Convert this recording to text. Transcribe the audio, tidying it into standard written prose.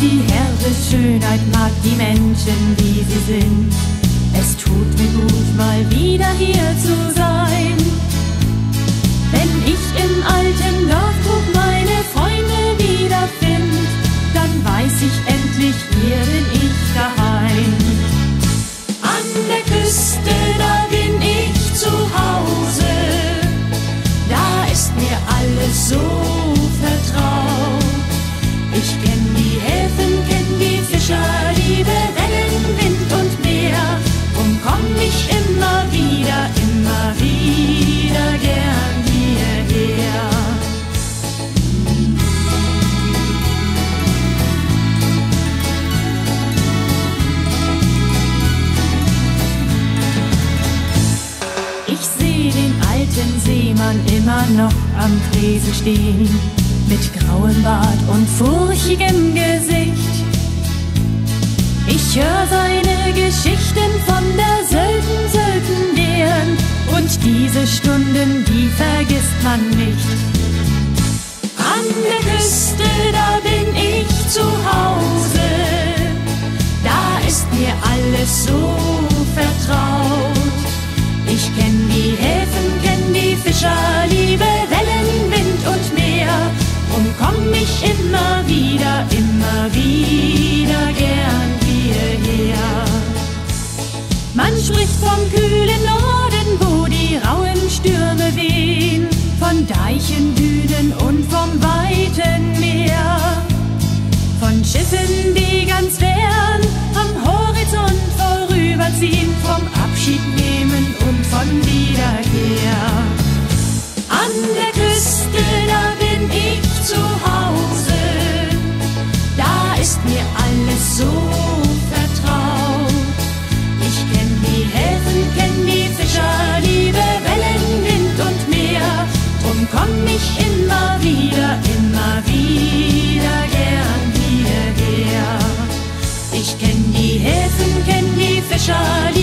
Die Herrlichkeit mag die Menschen, wie sie sind. Es tut mir gut, mal wieder hier zu sein. Wenn ich im alten Dorfclub meine Freunde wiederfind, dann weiß ich endlich, hier bin ich daheim. An der Küste, da bin ich zu Hause. Da ist mir alles so vertraut. Ich kenn die Häfen, kenn die Fischer, liebe Wellen, Wind und Meer. Und komm ich immer wieder gern hierher. Ich seh den alten Seemann immer noch am Tresen stehen. Mit grauem Bart und furchtigem Gesicht. Ich hör seine Geschichten von der Söldnern und diese Stunden, die vergisst man nicht. An der Küste, da bin ich zu Hause. Da ist mir alles so vertraut. Ich kenn die Häfen, kenn die Fischer, liebe Wellen, Wind und Meer. Und komm ich immer wieder gern hierher. Man spricht vom kühlen Norden, wo die rauen Stürme wehen, von Deichen, Dünen und vom weiten Meer. Von Schiffen, die ganz fern am Horizont vorüberziehen, vom Abschied nehmen und von Wiederkehr. An der Küste, da bin ich zu Hause, da ist mir alles so vertraut. Ich kenn die Häfen, kenn die Fischer, liebe Wellen, Wind und Meer. Drum komm ich immer wieder gern hierher. Ich kenn die Häfen, kenn die Fischer,